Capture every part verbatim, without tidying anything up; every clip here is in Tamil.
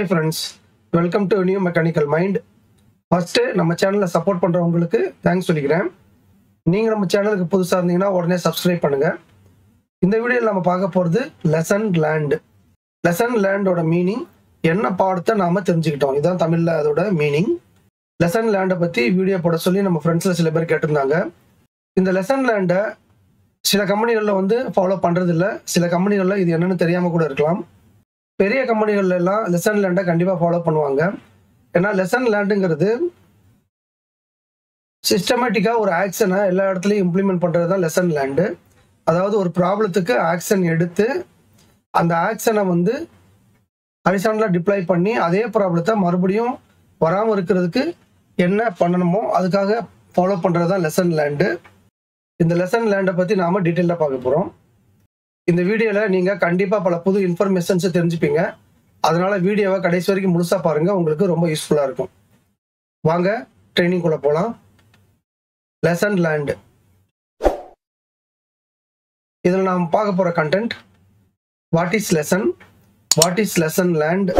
Hi friends, welcome to New Mechanical Mind. First, நம்ம சேனலை சப்போர்ட் பண்றவங்களுக்கு தேங்க்ஸ் சொல்லிக்கிறேன். நீங்க நம்ம சேனலுக்கு புதுசா இருந்தீங்கன்னா உடனே சப்ஸ்கிரைப் பண்ணுங்க. இந்த வீடியோல நம்ம பார்க்க போறது லெசன் லேர்ன்ட். லெசன் லேர்ன்டோட மீனிங் என்ன பாடத்தை நாம தெரிஞ்சுக்கிட்டோம். இதான் தமிழ்ல அதோட மீனிங். லெசன் லேர்ன்ட பத்தி வீடியோ போட சொல்லி நம்ம ஃப்ரெண்ட்ஸ்ல சில பேர் கேட்டிருந்தாங்க. இந்த லெசன் லேர்ன்ட சில கம்பெனிகள்ல வந்து ஃபாலோ பண்றது இல்ல. சில கம்பெனிகள்ல இது என்னன்னு தெரியாம கூட இருக்கலாம். பெரிய கம்பெனிகள் எல்லாம் லெசன் லேண்டை கண்டிப்பாக ஃபாலோ பண்ணுவாங்க. ஏன்னா லெசன் லேண்டுங்கிறது சிஸ்டமேட்டிக்காக ஒரு ஆக்ஷனை எல்லா இடத்துலையும் இம்ப்ளிமெண்ட் பண்ணுறது தான் லெசன் லேண்டு. அதாவது ஒரு ப்ராப்ளத்துக்கு ஆக்ஷன் எடுத்து அந்த ஆக்ஷனை வந்து ஹரிசாண்டலாக டிப்ளை பண்ணி அதே ப்ராப்ளத்தை மறுபடியும் வராமல் இருக்கிறதுக்கு என்ன பண்ணணுமோ அதுக்காக ஃபாலோ பண்ணுறது தான் லெசன் லேண்டு. இந்த லெசன் லேண்டை பற்றி நாம் டீட்டெயிலாக பார்க்க போகிறோம். இந்த வீடியோவில் நீங்கள் கண்டிப்பாக பல புது இன்ஃபர்மேஷன்ஸை தெரிஞ்சுப்பீங்க. அதனால வீடியோவை கடைசி வரைக்கும் முழுசாக பாருங்கள், உங்களுக்கு ரொம்ப யூஸ்ஃபுல்லாக இருக்கும். வாங்க ட்ரைனிங்குள்ளே போகலாம். Lesson learnt. இதில் நாம் பார்க்க போகிற content what is lesson, what is lesson learnt,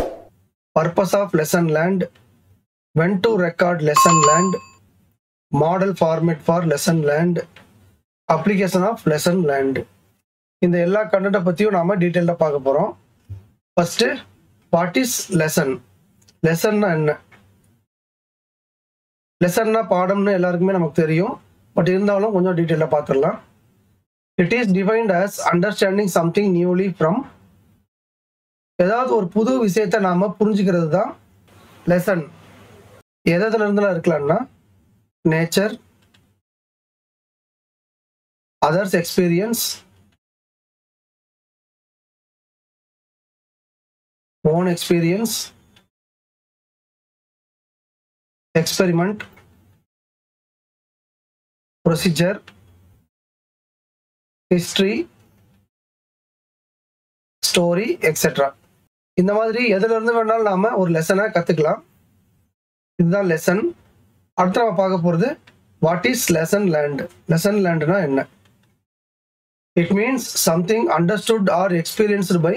purpose of lesson learnt, when to record lesson learnt, model format for lesson learnt, application of lesson learnt. இந்த எல்லா கண்டென்ட்டை பற்றியும் நாம் டீட்டெயிலாக பார்க்க போகிறோம். First what is lesson. லெசன்னா என்ன? லெசன்னா பாடம்னு எல்லாருக்குமே நமக்கு தெரியும். பட் இருந்தாலும் கொஞ்சம் டீட்டெயிலாக பார்த்துடலாம். It is defined as understanding something newly from. ஏதாவது ஒரு புது விஷயத்தை நாம் புரிஞ்சுக்கிறது தான் லெசன். எதுலேருந்துலாம் இருக்கலாம்னா nature, others experience, own experience, experiment, procedure, history, story, et cetera. இந்த மாதிரி எதிலிருந்து வேணாலும் நாம ஒரு லெசனாக கற்றுக்கலாம். இதுதான் லெசன். அடுத்து நம்ம பார்க்க போகிறது what is lesson learnt. Lesson லேர்ன்ட்னா என்ன? It means something understood or experienced by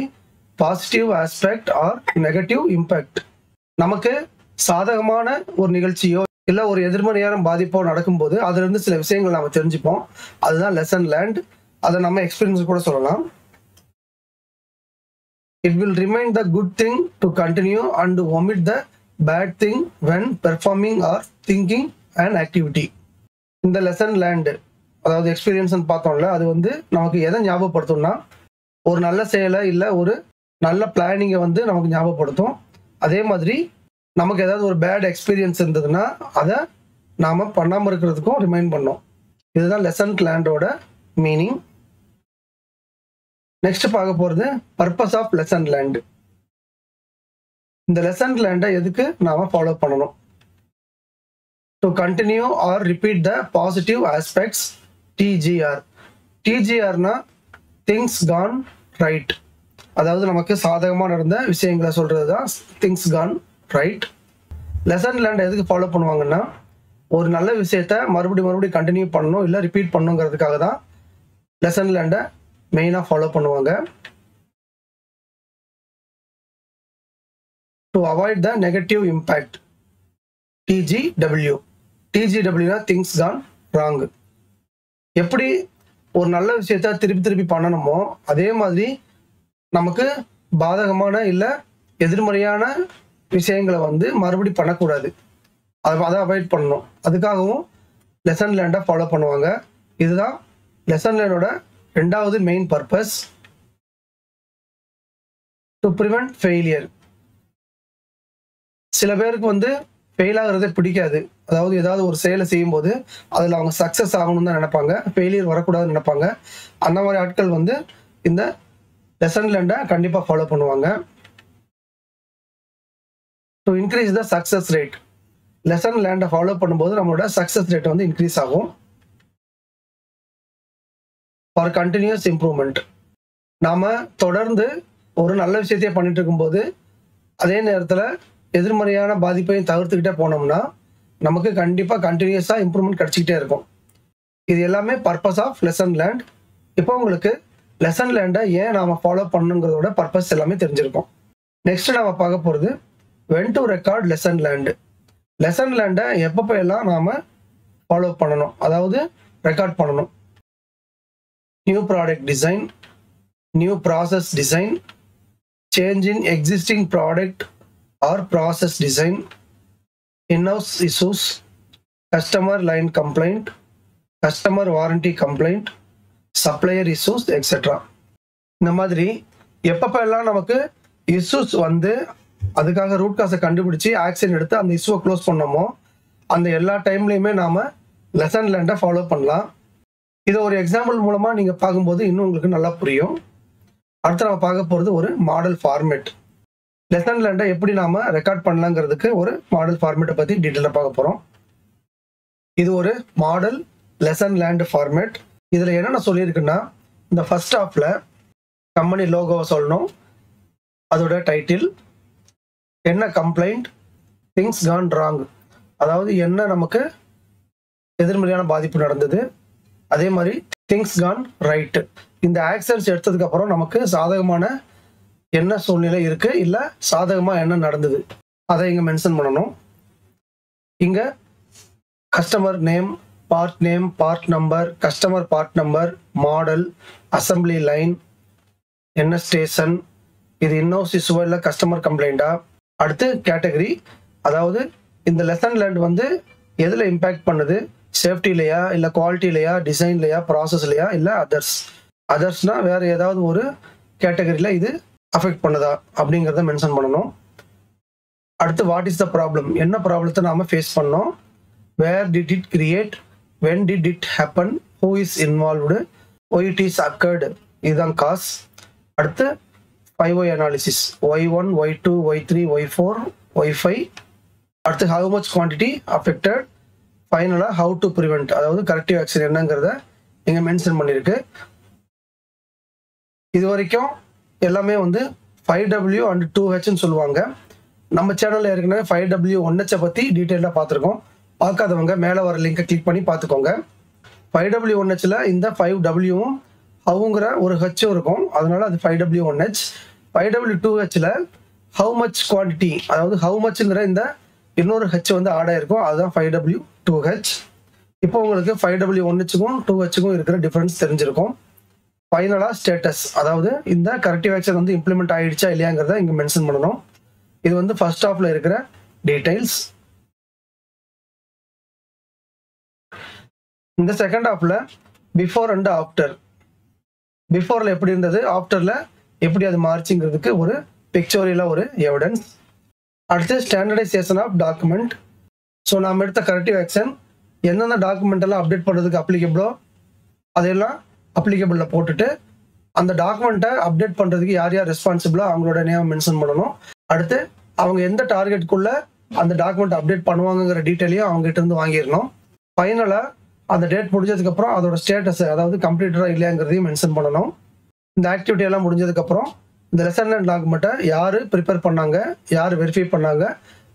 positive aspect or negative impact. நமக்கு சாதகமான ஒரு நிகழ்ச்சியோ இல்லை ஒரு எதிர்மறையான பாதிப்போ நடக்கும்போது அதுலேருந்து சில விஷயங்கள் நாம் தெரிஞ்சுப்போம். அதுதான் லெசன் லேர்ன்ட். அதை நம்ம எக்ஸ்பீரியன்ஸ் கூட சொல்லலாம். It will remind the good thing to continue and omit the bad thing when performing or thinking and activity. இந்த லெசன் லேர்ன்ட் அதாவது எக்ஸ்பீரியன்ஸ்ன்னு பார்த்தோம்ல, அது வந்து நமக்கு எதை ஞாபகப்படுத்தும்னா ஒரு நல்ல செயலை இல்லை ஒரு நல்ல பிளானிங்கை வந்து நமக்கு ஞாபகப்படுத்தும். அதே மாதிரி நமக்கு ஏதாவது ஒரு பேட் எக்ஸ்பீரியன்ஸ் இருந்ததுன்னா அதை நாம் பண்ணாமல் இருக்கிறதுக்கும் ரிமைண்ட் பண்ணோம். இதுதான் லெசன் லேர்ன்டோட மீனிங். நெக்ஸ்ட் பார்க்க போகிறது பர்பஸ் ஆஃப் லெசன் லேர்ன்ட். இந்த லெசன் லேர்ன்டை எதுக்கு நாம் ஃபாலோ பண்ணணும்? To continue or repeat the positive aspects. TGR. டிஜிஆர்னா திங்ஸ் கான் ரைட். அதாவது நமக்கு சாதகமாக நடந்த விஷயங்களை சொல்கிறது தான் things gone right. Lesson learnt எதுக்கு ஃபாலோ பண்ணுவாங்கன்னா ஒரு நல்ல விஷயத்த மறுபடியும் மறுபடியும் கண்டினியூ பண்ணணும் இல்லை ரிப்பீட் பண்ணுங்கிறதுக்காக தான் லெசன் லேர்ன்டை மெயினாக ஃபாலோ பண்ணுவாங்க. To avoid the negative impact. TGW. டிஜிடபிள்யூனா திங்ஸ் கான் ராங். எப்படி ஒரு நல்ல விஷயத்த திருப்பி திருப்பி பண்ணணுமோ அதே மாதிரி நமக்கு பாதகமான இல்லை எதிர்மறையான விஷயங்களை வந்து மறுபடி பண்ணக்கூடாது. அதை அதை அவாய்ட் பண்ணணும். அதுக்காகவும் லெசன் லேர்ன்டை ஃபாலோ பண்ணுவாங்க. இதுதான் லெசன் லேர்னோட ரெண்டாவது main purpose. To prevent failure. சில பேருக்கு வந்து ஃபெயில் ஆகிறதே பிடிக்காது. அதாவது ஏதாவது ஒரு செயலை செய்யும்போது அதில் அவங்க சக்ஸஸ் ஆகணும்னு தான் நினைப்பாங்க, ஃபெயிலியர் வரக்கூடாதுன்னு நினைப்பாங்க. அந்த மாதிரி ஆட்கள் வந்து இந்த லெசன் லேர்ன்டை கண்டிப்பாக ஃபாலோ பண்ணுவாங்க. To increase the success rate. Lesson லேர்ன்டை ஃபாலோ பண்ணும்போது நம்மளோட சக்ஸஸ் ரேட் வந்து இன்க்ரீஸ் ஆகும். For continuous improvement. நாம் தொடர்ந்து ஒரு நல்ல விஷயத்தையே பண்ணிட்டு இருக்கும்போது அதே நேரத்தில் எதிர்மறையான பாதிப்பையும் தவிர்த்துக்கிட்டே போனோம்னா நமக்கு கண்டிப்பாக கண்டினியூஸாக இம்ப்ரூவ்மெண்ட் கிடச்சிக்கிட்டே இருக்கும். இது எல்லாமே பர்பஸ் ஆஃப் லெசன் லேர்ன்ட். இப்போ உங்களுக்கு லெசன் லேர்ன்டை ஏன் நாம் ஃபாலோ பண்ணணுங்கிறதோட பர்பஸ் எல்லாமே தெரிஞ்சிருக்கோம். நெக்ஸ்ட் நாம் பார்க்க போகிறது when to record lesson learned. Lesson learned naama follow pannanum, adhavudhu record pannanum. New product design, new process design, change in existing product or process design, in-house issues, customer line complaint, customer warranty complaint, supplier issues, et cetera. Namadri, Yepapella Namaka issues one day, Adaka root cause a contributory accident and the issue close Ponamo, and the Yella time limit Nama, lesson lender follow Panla. This is an example மூலமா நீங்க பாக்கும்போது இன்னும் உங்களுக்கு நல்லா புரியும். அடுத்து நாம பார்க்க போறது ஒரு மாடல் ஃபார்மட். லெசன் லர்ன்ட எப்படி நாம ரெக்கார்ட் பண்ணலாம்ங்கிறதுக்கு ஒரு மாடல் ஃபார்மட்ட பத்தி டீடைலா பார்க்க போறோம். இது ஒரு மாடல் லெசன் லர்ன்ட் ஃபார்மட். இதுல என்ன நான் சொல்லியிருக்கேன்னா இந்த ஃபர்ஸ்ட் ஹாஃப்ல கம்பெனி லோகோவை சொல்லணும். அதோட டைட்டில் என்ன கம்ப்ளைண்ட் திங்ஸ் gone wrong. அதாவது என்ன நமக்கு எதிர்மறையான பாதிப்பு நடந்தது. அதே மாதிரி திங்ஸ் கான் ரைட் இந்த ஆக்சன்ஸ் எடுத்ததுக்கு அப்புறம் நமக்கு சாதகமான என்ன சூழ்நிலை இருக்கு இல்ல சாதகமா என்ன நடந்துது அதை இங்க மென்ஷன் பண்ணனும். இங்க customer name, part name, part number, customer part number, model, assembly line, என்ன ஸ்டேஷன், இது இன்னோஸ் இஸ்யூ இல்ல கஸ்டமர் கம்ப்ளைண்டா, அடுத்து கேட்டகரி, அதாவது இந்த லெசன் லர்ன்ட் வந்து எதுல இம்பாக்ட் பண்ணுது, சேஃப்டி இல்லையா இல்ல குவாலிட்டி இல்லையா டிசைன் இல்லையா ப்ராசஸ் இல்லையா இல்ல அதர்ஸ், அதர்ஸ்னா வேற ஏதாவது ஒரு கேட்டகரியில இது அஃபெக்ட் பண்ணுதா அப்படிங்கறத மென்ஷன் பண்ணனும். அடுத்து வாட் இஸ் த ப்ராப்ளம், என்ன ப்ராப்ளத்தை நாம ஃபேஸ் பண்ணோம், where did it create, when did it happen, who is involved, why it is occurred, இதுதான் காஸ். அடுத்து five why analysis, why one why two why three why four why five. அடுத்து ஹவு மச் குவான்டிட்டி அஃபெக்டட், ஃபைனலா ஹவு டு ப்ரிவெண்ட், அதாவது கரெக்டிவ் ஆக்ஷன் என்னங்கிறத இங்க மென்ஷன் பண்ணிருக்கு. இது வரைக்கும் எல்லாமே வந்து ஃபைவ் டபிள்யூ அண்ட் டூ ஹெச்னு சொல்லுவாங்க. நம்ம சேனல்ல ஏற்கனவே ஃபைவ் டபிள்யூ ஒன் ஹெச்சை பத்தி டீட்டெயிலா பார்த்துருக்கோம். பார்க்காதவங்க மேலே வர லிங்கை கிளிக் பண்ணி பார்த்துக்கோங்க. ஃபைவ் டபிள்யூ ஒன் ஹெச்ல இந்த ஃபைவ் டபிள்யூவும் ஹவுங்கிற ஒரு ஹெச்சும் இருக்கும், அதனால அது five W one H. Five W two ஹெச்ல ஹவு மச் குவான்டிட்டி, அதாவது ஹவு மச்ங்கிற இந்த இன்னொரு ஹெச் வந்து ஆட் ஆயிருக்கும், அதுதான் ஃபைவ் டபிள்யூ டூ ஹெச். இப்போ உங்களுக்கு ஃபைவ் டபிள்யூ ஒன் ஹெச்சுக்கும் டூ ஹெச்சுக்கும் இருக்கிற டிஃபரன்ஸ் தெரிஞ்சிருக்கும். ஃபைனலா ஸ்டேட்டஸ், அதாவது இந்த கரெக்டிவ் ஆக்ஷன் வந்து இம்ப்ளிமெண்ட் ஆயிடுச்சா இல்லையாங்கிறத இங்க மென்ஷன் பண்ணணும். இது வந்து ஃபர்ஸ்ட் ஹாஃப்ல இருக்கிற டீடைல்ஸ். இந்த செகண்ட் ஹாஃப்ல பிஃபோர் அண்ட் ஆஃப்டர், பிஃபோர்ல எப்படி இருந்தது ஆஃப்டர்ல எப்படி அது மாறிச்சுங்கிறதுக்கு ஒரு பிக்சோரியலா ஒரு எவிடன்ஸ். அடுத்து ஸ்டாண்டர்டைசேஷன் ஆஃப் டாக்குமெண்ட். ஸோ நம்ம எடுத்த கரெக்டிவ் ஆக்ஷன் எந்தெந்த டாக்குமெண்ட் எல்லாம் அப்டேட் பண்ணுறதுக்கு அப்ளிகபிளோ அதெல்லாம் அப்ளிகபிளில் போட்டுட்டு அந்த டாக்குமெண்ட்டை அப்டேட் பண்ணுறதுக்கு யார் யார் ரெஸ்பான்சிபிளோ அவங்களோட நேம் மென்ஷன் பண்ணணும். அடுத்து அவங்க எந்த டார்கெட்டுக்குள்ள அந்த டாக்குமெண்ட் அப்டேட் பண்ணுவாங்கங்கிற டீட்டெயிலையும் அவங்ககிட்ட இருந்து வாங்கிடணும். ஃபைனலாக அந்த டேட் முடிஞ்சதுக்கப்புறம் அதோட ஸ்டேட்டஸ், அதாவது கம்ப்ளீட்டடாக இல்லையாங்கிறதையும் மென்ஷன் பண்ணணும். இந்த ஆக்டிவிட்டி எல்லாம் முடிஞ்சதுக்கப்புறம் இந்த லெசன் லர்ன் டாக்குமெண்ட்டை யார் ப்ரிப்பேர் பண்ணாங்க, யார் வெரிஃபை பண்ணாங்க,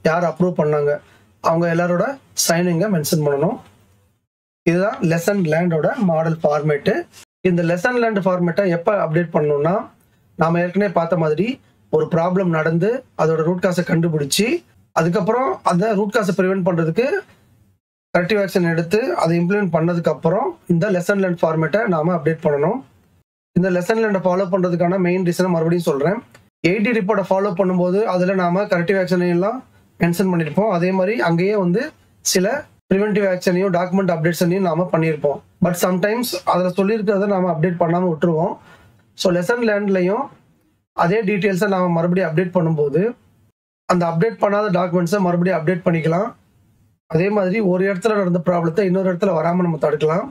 யார் அப்ரூவ் பண்ணாங்க, அவங்க எல்லாரோட சைனிங்க மென்ஷன் பண்ணணும். இதுதான் லெசன் லர்ன்டோட மாடல் ஃபார்மேட்டு. இந்த லெசன் லர்ன் ஃபார்மேட்டை எப்போ அப்டேட் பண்ணணும்னா நாம் ஏற்கனவே பார்த்த மாதிரி ஒரு ப்ராப்ளம் நடந்து அதோட ரூட் காசை கண்டுபிடிச்சி அதுக்கப்புறம் அந்த ரூட் காசை ப்ரிவெண்ட் பண்ணுறதுக்கு கரெக்டிவ் ஆக்ஷன் எடுத்து அதை இம்ப்ளிமெண்ட் பண்ணதுக்கப்புறம் இந்த லெசன் லர்ன் ஃபார்மேட்டை நாம் அப்டேட் பண்ணணும். இந்த லெசன் லர்னை ஃபாலோ பண்ணுறதுக்கான மெயின் ரீசனை மறுபடியும் சொல்கிறேன். எயிட்டி ரிப்போர்ட்டை ஃபாலோ பண்ணும்போது அதில் நாம் கரெக்டிவ் ஆக்ஷனையெல்லாம் மென்ஷன் பண்ணியிருப்போம். அதே மாதிரி அங்கேயே வந்து சில ப்ரிவென்டிவ் ஆக்ஷனையும் டாக்குமெண்ட் அப்டேட்ஸனையும் நாம் பண்ணியிருப்போம். பட் சம்டைம்ஸ் அதில் சொல்லியிருக்கிறத நாம் அப்டேட் பண்ணாமல் விட்டுருவோம். ஸோ லெசன் லர்ன்லையும் அதே டீட்டெயில்ஸை நாம் மறுபடியும் அப்டேட் பண்ணும்போது அந்த அப்டேட் பண்ணாத டாக்குமெண்ட்ஸை மறுபடியும் அப்டேட் பண்ணிக்கலாம். அதே மாதிரி ஒரு இடத்துல நடந்த ப்ராப்ளத்தை இன்னொரு இடத்துல வராமல் நம்ம தடுக்கலாம்.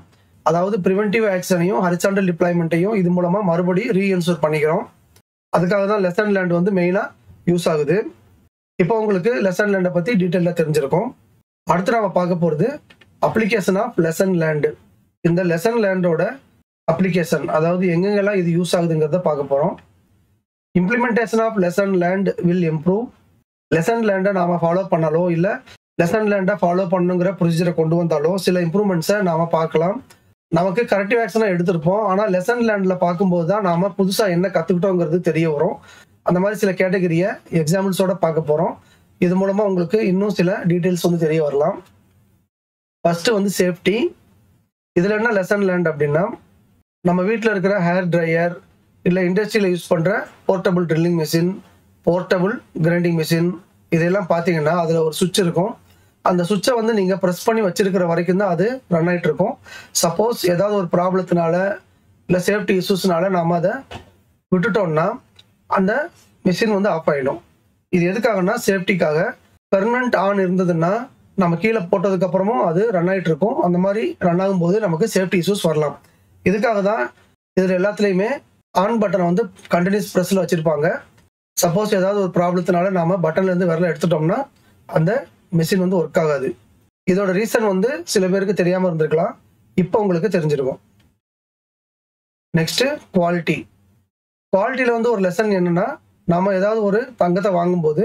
அதாவது ப்ரிவென்டிவ் ஆக்ஷனையும் ஹரிசாண்டல் டிப்ளாய்மெண்ட்டையும் இது மூலமாக மறுபடியும் ரீஎன்ஷூர் பண்ணிக்கிறோம். அதுக்காக தான் லெசன் லர்ன் வந்து மெயினாக யூஸ் ஆகுது. இப்போ உங்களுக்கு லெசன் லர்ன்ட பத்தி டீடைலா தெரிஞ்சிருக்கும். அடுத்து நாம பார்க்க போறது அப்ளிகேஷன் ஆஃப் லெசன் லர்ன்ட். இந்த லெசன் லர்ன்டோட அப்ளிகேஷன், அதாவது எங்கெங்கெல்லாம் இது யூஸ் ஆகுதுங்கிறத பார்க்க போறோம். Implementation of lesson learnt will improve. Lesson லர்ன்ட நாம ஃபாலோ பண்ணாலோ இல்ல லெசன் லர்ன்ட ஃபாலோ பண்ணுங்கிற ப்ரொசீஜரை கொண்டு வந்தாலோ சில இம்ப்ரூவ்மெண்ட்ஸை நாம பார்க்கலாம். நமக்கு கரெக்டிவ் ஆக்ஷனா எடுத்திருப்போம், ஆனா லெசன் லர்ன்ல பார்க்கும்போது தான் நாம புதுசா என்ன கத்துக்கிட்டோங்கிறது தெரிய வரும். அந்த மாதிரி சில கேட்டகரியை எக்ஸாம்பிள்ஸோட பார்க்க போகிறோம். இது மூலமா உங்களுக்கு இன்னும் சில டீடைல்ஸ் வந்து தெரிய வரலாம். ஃபர்ஸ்ட் வந்து சேஃப்டி. இதுல என்ன லெசன் லேர்ன் அப்படின்னா, நம்ம வீட்டில் இருக்கிற ஹேர் ட்ரையர், இல்லை இண்டஸ்ட்ரியில் யூஸ் பண்ணுற portable drilling machine, portable grinding machine, இதெல்லாம் பார்த்தீங்கன்னா அதில் ஒரு சுவிட்ச் இருக்கும். அந்த சுவிட்சை வந்து நீங்கள் ப்ரெஸ் பண்ணி வச்சிருக்கிற வரைக்கும் தான் அது ரன் ஆகிட்டு இருக்கும். சப்போஸ் ஏதாவது ஒரு ப்ராப்ளத்தினால இல்லை சேஃப்டி இஷ்யூஸ்னால நாம் அதை விட்டுட்டோம்னா அந்த மிஷின் வந்து ஆஃப் ஆகிடும். இது எதுக்காகனா சேஃப்டிக்காக. பெர்மனன்ட் ஆன் இருந்ததுன்னா நம்ம கீழே போட்டதுக்கப்புறமும் அது ரன் ஆகிட்டு இருக்கும். அந்த மாதிரி ரன் ஆகும்போது நமக்கு சேஃப்டி இஷ்யூஸ் வரலாம். இதுக்காக தான் இதில் எல்லாத்துலேயுமே ஆன் பட்டனை வந்து கண்டினியூஸ் ப்ரெஸ்ஸில் வச்சுருப்பாங்க. சப்போஸ் ஏதாவது ஒரு ப்ராப்ளத்தினால நாம் பட்டன்லேருந்து விரல எடுத்துட்டோம்னா அந்த மிஷின் வந்து ஒர்க் ஆகாது. இதோட ரீசன் வந்து சில பேருக்கு தெரியாமல் இருந்திருக்கலாம், இப்போ உங்களுக்கு தெரிஞ்சிருக்கும். Next quality. குவாலிட்டியில் வந்து ஒரு லெசன் என்னென்னா, நம்ம ஏதாவது ஒரு தங்கத்தை வாங்கும்போது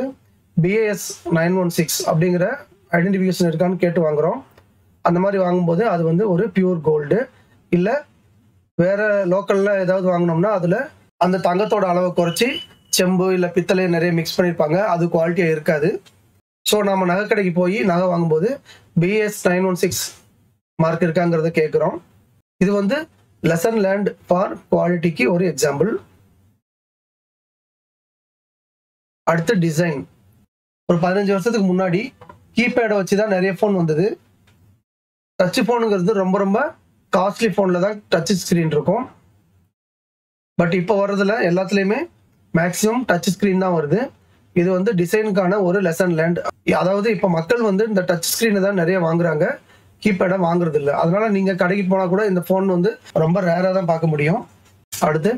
பிஏஎஸ் நைன் ஒன் சிக்ஸ் அப்படிங்கிற ஐடென்டிஃபிகேஷன் இருக்கான்னு கேட்டு வாங்குகிறோம். அந்த மாதிரி வாங்கும்போது அது வந்து ஒரு பியூர் கோல்டு, இல்லை வேறு லோக்கலில் ஏதாவது வாங்கினோம்னா அதில் அந்த தங்கத்தோட அளவை குறைச்சி செம்பு இல்லை பித்தளை நிறைய மிக்ஸ் பண்ணியிருப்பாங்க, அது குவாலிட்டியாக இருக்காது. ஸோ நம்ம நகை கடைக்கு போய் நகை வாங்கும்போது BS nine one six mark இருக்காங்கிறத கேட்குறோம். இது வந்து லெசன் லேர்ன்ட் ஃபார் குவாலிட்டிக்கு ஒரு எக்ஸாம்பிள். அடுத்து டிசைன். ஒரு பதினஞ்சு வருஷத்துக்கு முன்னாடி கீபேடை வச்சு தான் நிறைய ஃபோன் வந்தது. டச்சு ஃபோனுங்கிறது ரொம்ப ரொம்ப காஸ்ட்லி ஃபோனில் தான் டச் ஸ்க்ரீன் இருக்கும். பட் இப்போ வர்றதில் எல்லாத்துலேயுமே மேக்ஸிமம் டச் ஸ்க்ரீன் தான் வருது. இது வந்து டிசைனுக்கான ஒரு லெசன் லேர்ன்ட். அதாவது இப்போ மக்கள் வந்து இந்த டச் ஸ்க்ரீனை தான் நிறைய வாங்குறாங்க, கீபேடை வாங்குறது இல்லை. அதனால நீங்கள் கடைக்கு போனால் கூட இந்த ஃபோன் வந்து ரொம்ப ரேராக தான் பார்க்க முடியும். அடுத்து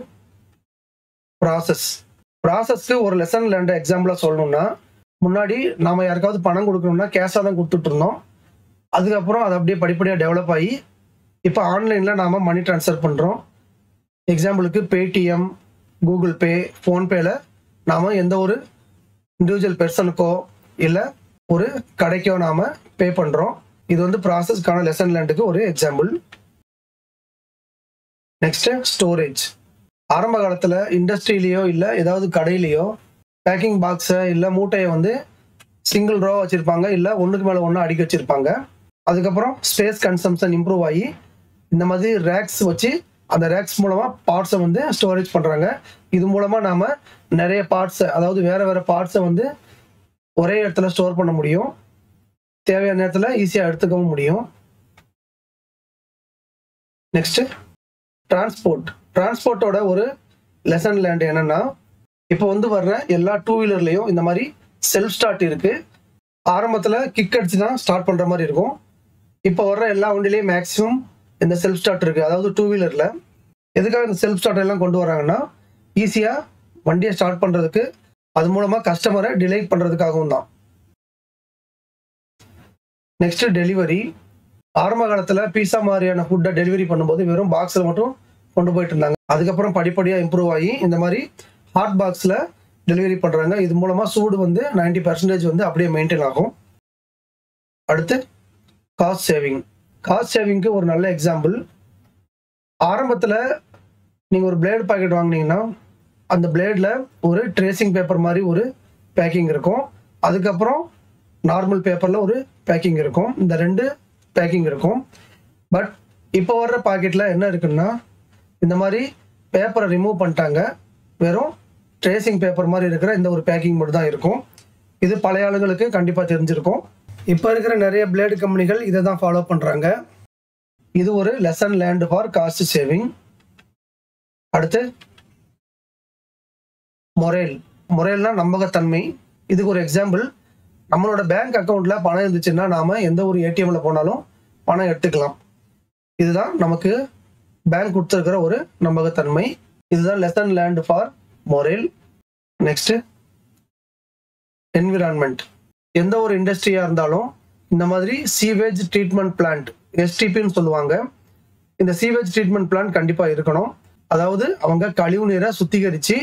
ப்ராசஸ். ப்ராசஸ்க்கு ஒரு லெசன் லேர்ன்ட் எக்ஸாம்பிளாக சொல்லணும்னா, முன்னாடி நாம் யாருக்காவது பணம் கொடுக்கணும்னா கேஷாக தான் கொடுத்துட்ருந்தோம். அதுக்கப்புறம் அது அப்படியே படிப்படியாக டெவலப் ஆகி இப்போ ஆன்லைனில் நாம் மணி ட்ரான்ஸ்ஃபர் பண்ணுறோம். எக்ஸாம்பிளுக்கு பேடிஎம், கூகுள் பே, ஃபோன்பேல நாம் எந்த ஒரு இண்டிவிஜுவல் பெர்சனுக்கோ இல்லை ஒரு கடைக்கோ நாம் பே பண்ணுறோம். இது வந்து ப்ராசஸ்க்கான லெசன் லேர்ன்டுக்கு ஒரு எக்ஸாம்பிள். Next storage. ஆரம்ப காலத்தில் இண்டஸ்ட்ரியிலையோ இல்லை ஏதாவது கடையிலையோ பேக்கிங் பாக்ஸை இல்லை மூட்டையை வந்து சிங்கிள் ரோ வச்சுருப்பாங்க, இல்லை ஒன்றுக்கு மேலே ஒன்று அடுக்கி வச்சுருப்பாங்க. அதுக்கப்புறம் ஸ்பேஸ் கன்சம்ஷன் இம்ப்ரூவ் ஆகி இந்த மாதிரி ரேக்ஸ் வச்சு அந்த ரேக்ஸ் மூலமாக பார்ட்ஸை வந்து ஸ்டோரேஜ் பண்ணுறாங்க. இது மூலமாக நாம் நிறைய பார்ட்ஸை, அதாவது வேறு வேறு பார்ட்ஸை வந்து ஒரே இடத்துல ஸ்டோர் பண்ண முடியும். தேவையான நேரத்தில் ஈஸியாக எடுத்துக்கவும் முடியும். Next transport. டிரான்ஸ்போர்ட்டோட ஒரு லெசன் லேர்ன்ட் என்னென்னா, இப்போ வந்து வர்ற எல்லா டூ வீலர்லேயும் இந்த மாதிரி செல்ஃப் ஸ்டார்ட் இருக்குது. ஆரம்பத்தில் கிக் அடிச்சு தான் ஸ்டார்ட் பண்ணுற மாதிரி இருக்கும். இப்போ வர்ற எல்லா வண்டிலையும் மேக்ஸிமம் இந்த செல்ஃப் ஸ்டார்ட் இருக்குது, அதாவது டூ வீலரில். எதுக்காக இந்த செல்ஃப் ஸ்டார்ட் எல்லாம் கொண்டு வராங்கன்னா, ஈஸியாக வண்டியை ஸ்டார்ட் பண்ணுறதுக்கு, அது மூலமாக கஸ்டமரை டிலே பண்ணுறதுக்காகவும் தான். Next delivery. ஆரம்ப காலத்தில் பீஸா மாதிரியான ஃபுட்டை டெலிவரி பண்ணும்போது வெறும் பாக்ஸில் மட்டும் கொண்டு போயிட்டு இருந்தாங்க. அதுக்கப்புறம் படிப்படியாக இம்ப்ரூவ் ஆகி இந்த மாதிரி ஹாட் பாக்ஸில் டெலிவரி பண்ணுறாங்க. இது மூலமாக சூடு வந்து நைன்டி பர்சன்டேஜ் வந்து அப்படியே மெயின்டைன் ஆகும். அடுத்து காஸ்ட் சேவிங். காஸ்ட் சேவிங்க்கு ஒரு நல்ல எக்ஸாம்பிள். ஆரம்பத்தில் நீங்கள் ஒரு பிளேடு பாக்கெட் வாங்கினீங்கன்னா அந்த பிளேடில் ஒரு ட்ரேசிங் பேப்பர் மாதிரி ஒரு பேக்கிங் இருக்கும். அதுக்கப்புறம் நார்மல் பேப்பரில் ஒரு பேக்கிங் இருக்கும். இந்த ரெண்டு பேக்கிங் இருக்கும். பட் இப்போ வர்ற பாக்கெட்டில் என்ன இருக்குன்னா, இந்த மாதிரி பேப்பரை ரிமூவ் பண்ணிட்டாங்க. வெறும் ட்ரேசிங் பேப்பர் மாதிரி இருக்கிற இந்த ஒரு பேக்கிங் மட்டும் தான் இருக்கும். இது பழைய ஆளுங்களுக்கு கண்டிப்பாக தெரிஞ்சிருக்கும். இப்போ இருக்கிற நிறைய பிளேடு கம்பெனிகள் இதை தான் ஃபாலோ பண்ணுறாங்க. இது ஒரு lesson learnt for cost saving. அடுத்து மொரேல். மொரேல்னா நம்பகத்தன்மை. இதுக்கு ஒரு எக்ஸாம்பிள், நம்மளோட பேங்க் அக்கௌண்ட்டில் பணம் இருந்துச்சுன்னா நாம் எந்த ஒரு ஏடிஎம்மில் போனாலும் பணம் எடுத்துக்கலாம். இதுதான் நமக்கு பேங்க் கொடுத்துருக்கிற ஒரு நம்பகத்தன்மை. இதுதான் lesson learnt for morale. Next environment. எந்த ஒரு இண்டஸ்ட்ரியாக இருந்தாலும் இந்த மாதிரி சீவேஜ் ட்ரீட்மெண்ட் பிளான்ட், எஸ்டிபின்னு சொல்லுவாங்க, இந்த சீவேஜ் ட்ரீட்மெண்ட் பிளான்ட் கண்டிப்பாக இருக்கணும். அதாவது அவங்க கழிவு நீரை சுத்திகரித்து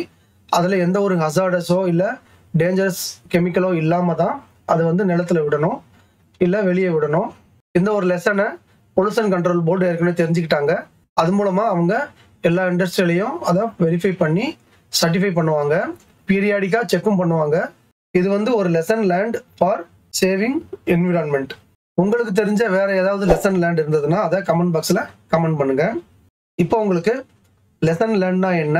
அதில் எந்த ஒரு ஹசார்டஸோ இல்லை டேஞ்சரஸ் கெமிக்கலோ இல்லாமல் தான் அதை வந்து நிலத்தில் விடணும், இல்லை வெளியே விடணும். இந்த ஒரு லெசனை பொல்யூஷன் கண்ட்ரோல் போர்டு ஏற்கனவே தெரிஞ்சுக்கிட்டாங்க. அது மூலமாக அவங்க எல்லா இண்டஸ்ட்ரியிலையும் அதை வெரிஃபை பண்ணி சர்டிஃபை பண்ணுவாங்க. பீரியாடிக்காக செக்கும் பண்ணுவாங்க. இது வந்து ஒரு lesson land for saving environment. உங்களுக்கு தெரிஞ்ச வேற ஏதாவது லெசன் லேண்ட் இருந்ததுன்னா அதை கமெண்ட் பாக்ஸில் கமெண்ட் பண்ணுங்க. இப்போ உங்களுக்கு லெசன் லேண்ட்னா என்ன,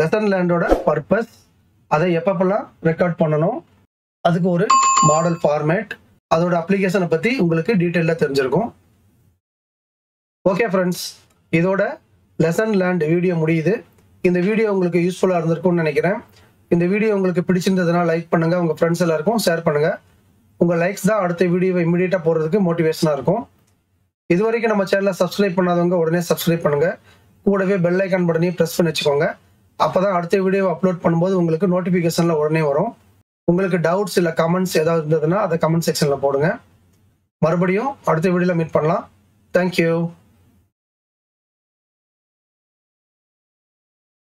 லெசன் லேண்டோட பர்பஸ், அதை எப்பப்பெல்லாம் ரெக்கார்ட் பண்ணணும், அதுக்கு ஒரு மாடல் ஃபார்மேட், அதோட அப்ளிகேஷனை பற்றி உங்களுக்கு டீட்டெயிலாக தெரிஞ்சிருக்கும். ஓகே ஃப்ரெண்ட்ஸ், இதோட லெசன் லேண்ட் வீடியோ முடியுது. இந்த வீடியோ உங்களுக்கு யூஸ்ஃபுல்லாக இருந்திருக்கும்னு நினைக்கிறேன். இந்த வீடியோ உங்களுக்கு பிடிச்சிருந்ததுன்னா லைக் பண்ணுங்கள், உங்கள் ஃப்ரெண்ட்ஸ் எல்லாருக்கும் ஷேர் பண்ணுங்கள். உங்கள் லைக்ஸ் தான் அடுத்த வீடியோவை இமீடியட்டாக போடுறதுக்கு மோட்டிவேஷனாக இருக்கும். இது வரைக்கும் நம்ம சேனலை சப்ஸ்கிரைப் பண்ணாதவங்க உடனே சப்ஸ்கிரைப் பண்ணுங்கள். கூடவே பெல் ஐக்கான் பட்டனையும் ப்ரெஸ் பண்ணி வச்சுக்கோங்க. அப்போ தான் அடுத்த வீடியோவை அப்லோட் பண்ணும்போது உங்களுக்கு நோட்டிஃபிகேஷனில் உடனே வரும். உங்களுக்கு டவுட்ஸ் இல்லை கமெண்ட்ஸ் ஏதாவது இருந்ததுன்னா அதை கமெண்ட் செக்ஷனில் போடுங்க. மறுபடியும் அடுத்த வீடியோவில் மீட் பண்ணலாம். தேங்க்யூ.